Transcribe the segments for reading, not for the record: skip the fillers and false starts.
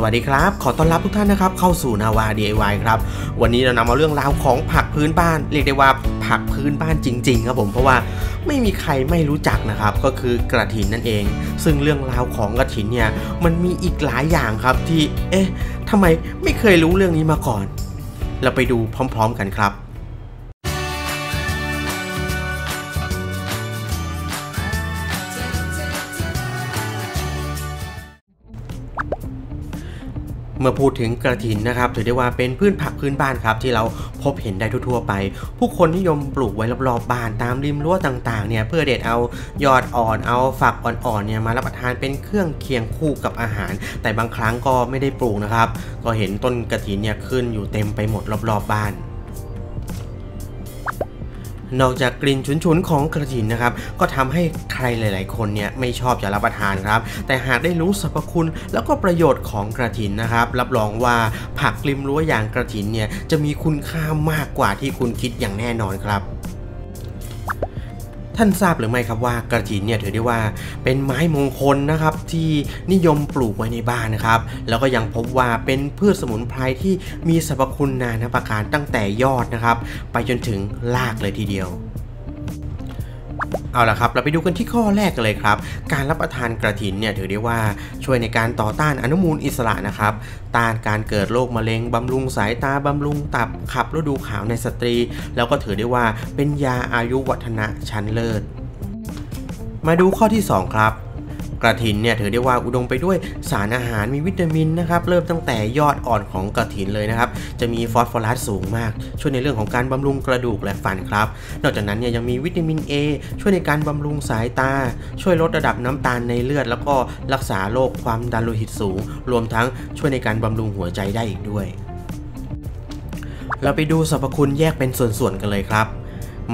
สวัสดีครับขอต้อนรับทุกท่านนะครับเข้าสู่นาวา DIY ครับวันนี้เรานำเอาเรื่องราวของผักพื้นบ้านเรียกได้ว่าผักพื้นบ้านจริงๆครับผมเพราะว่าไม่มีใครไม่รู้จักนะครับก็คือกระถินนั่นเองซึ่งเรื่องราวของกระถินเนี่ยมันมีอีกหลายอย่างครับที่ทำไมไม่เคยรู้เรื่องนี้มาก่อนเราไปดูพร้อมๆกันครับเมื่อพูดถึงกระถินนะครับถือได้ว่าเป็นพืชผักพื้นบ้านครับที่เราพบเห็นได้ทั่วๆไปผู้คนนิยมปลูกไว้รอบๆบ้านตามริมรั้วต่างๆเนี่ยเพื่อเด็ดเอายอดอ่อนเอาฝักอ่อนๆเนี่ยมารับประทานเป็นเครื่องเคียงคู่กับอาหารแต่บางครั้งก็ไม่ได้ปลูกนะครับก็เห็นต้นกระถินเนี่ยขึ้นอยู่เต็มไปหมดรอบๆบ้านนอกจากกลิ่นฉุนๆของกระถินนะครับก็ทำให้ใครหลายๆคนเนี่ยไม่ชอบจะรับประทานครับแต่หากได้รู้สรรพคุณแล้วก็ประโยชน์ของกระถินนะครับรับรองว่าผักริมรั้วอย่างกระถินเนี่ยจะมีคุณค่ามากกว่าที่คุณคิดอย่างแน่นอนครับท่านทราบหรือไม่ครับว่ากระถินเนี่ยถือได้ว่าเป็นไม้มงคลนะครับที่นิยมปลูกไว้ในบ้านนะครับแล้วก็ยังพบว่าเป็นพืชสมุนไพรที่มีสรรพคุณนานาประการตั้งแต่ยอดนะครับไปจนถึงรากเลยทีเดียวเอาล่ะครับเราไปดูกันที่ข้อแรกกันเลยครับการรับประทานกระถินเนี่ยถือได้ว่าช่วยในการต่อต้านอนุมูลอิสระนะครับต้านการเกิดโรคมะเร็งบำรุงสายตาบำรุงตับขับฤดูขาวในสตรีแล้วก็ถือได้ว่าเป็นยาอายุวัฒนะชั้นเลิศมาดูข้อที่2ครับกระถินเนี่ยถือได้ว่าอุดมไปด้วยสารอาหารมีวิตามินนะครับเริ่มตั้งแต่ยอดอ่อนของกระถินเลยนะครับจะมีฟอสฟอรัสสูงมากช่วยในเรื่องของการบำรุงกระดูกและฟันครับนอกจากนั้นเนี่ยยังมีวิตามิน A ช่วยในการบำรุงสายตาช่วยลดระดับน้ำตาลในเลือดแล้วก็รักษาโรคความดันโลหิตสูงรวมทั้งช่วยในการบำรุงหัวใจได้อีกด้วยเราไปดูสรรพคุณแยกเป็นส่วนๆกันเลยครับ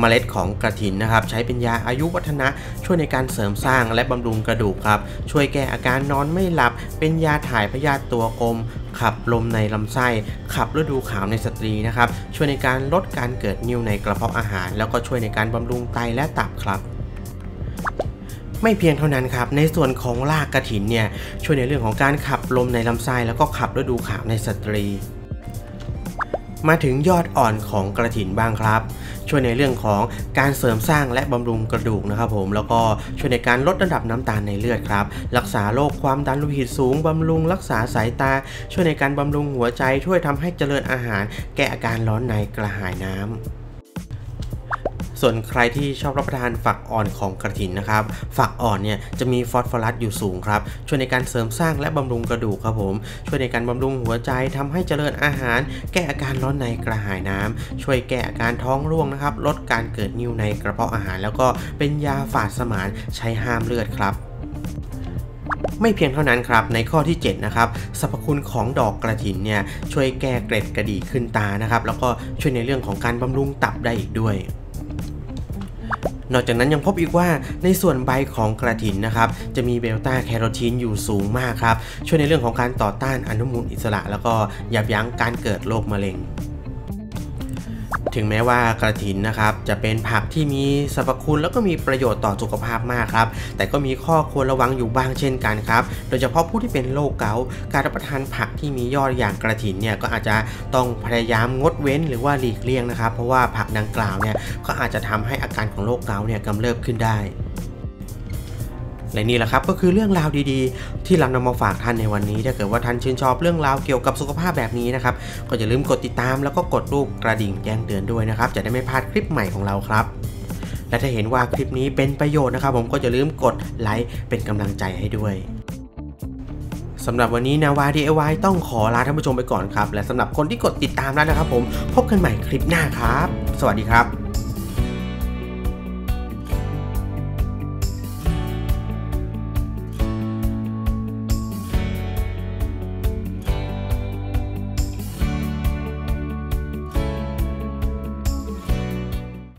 เมล็ดของกระถินนะครับใช้เป็นยาอายุวัฒนะช่วยในการเสริมสร้างและบำรุงกระดูกครับช่วยแก้อาการนอนไม่หลับเป็นยาถ่ายพยาธิตัวกลมขับลมในลำไส้ขับฤดูขาวในสตรีนะครับช่วยในการลดการเกิดนิ่วในกระเพาะอาหารแล้วก็ช่วยในการบำรุงไตและตับครับไม่เพียงเท่านั้นครับในส่วนของรากกระถินเนี่ยช่วยในเรื่องของการขับลมในลำไส้แล้วก็ขับฤดูขาวในสตรีมาถึงยอดอ่อนของกระถินบ้างครับช่วยในเรื่องของการเสริมสร้างและบำรุงกระดูกนะครับผมแล้วก็ช่วยในการลดระดับน้ำตาลในเลือดครับรักษาโรคความดันโลหิตสูงบำรุงรักษาสายตาช่วยในการบำรุงหัวใจช่วยทำให้เจริญอาหารแก้อาการร้อนในกระหายน้ำส่วนใครที่ชอบรับประทานฝักอ่อนของกระถินนะครับฝักอ่อนเนี่ยจะมีฟอสฟอรัสอยู่สูงครับช่วยในการเสริมสร้างและบำรุงกระดูกครับผมช่วยในการบำรุงหัวใจทำให้เจริญอาหารแก้อาการร้อนในกระหายน้ำช่วยแก้อาการท้องร่วงนะครับลดการเกิดนิ่วในกระเพาะอาหารแล้วก็เป็นยาฝาดสมานใช้ห้ามเลือดครับไม่เพียงเท่านั้นครับในข้อที่7นะครับสรรพคุณของดอกกระถินเนี่ยช่วยแก้เกล็ดกระดีขึ้นตานะครับแล้วก็ช่วยในเรื่องของการบำรุงตับได้อีกด้วยนอกจากนั้นยังพบอีกว่าในส่วนใบของกระถินนะครับจะมีเบต้าแคโรทีนอยู่สูงมากครับช่วยในเรื่องของการต่อต้านอนุมูลอิสระแล้วก็ยับยั้งการเกิดโรคมะเร็งถึงแม้ว่ากระถินนะครับจะเป็นผักที่มีสรรพคุณแล้วก็มีประโยชน์ต่อสุขภาพมากครับแต่ก็มีข้อควรระวังอยู่บ้างเช่นกันครับโดยเฉพาะผู้ที่เป็นโรคเกาต์การรับประทานผักที่มียอดอย่างกระถินเนี่ยก็อาจจะต้องพยายามงดเว้นหรือว่าหลีกเลี่ยงนะครับเพราะว่าผักดังกล่าวเนี่ยก็อาจจะทำให้อาการของโรคเกาต์เนี่ยกำเริบขึ้นได้และนี่แหละครับก็คือเรื่องราวดีๆที่เรานำมาฝากท่านในวันนี้ถ้าเกิดว่าท่านชื่นชอบเรื่องราวเกี่ยวกับสุขภาพแบบนี้นะครับก็อย่าลืมกดติดตามแล้วก็กดรูปกระดิ่งแจ้งเตือนด้วยนะครับจะได้ไม่พลาดคลิปใหม่ของเราครับและถ้าเห็นว่าคลิปนี้เป็นประโยชน์นะครับผมก็อย่าลืมกดไลค์เป็นกำลังใจให้ด้วยสำหรับวันนี้นาวา DIY ต้องขอลาท่านผู้ชมไปก่อนครับและสำหรับคนที่กดติดตามแล้วนะครับผมพบกันใหม่คลิปหน้าครับสวัสดีครับ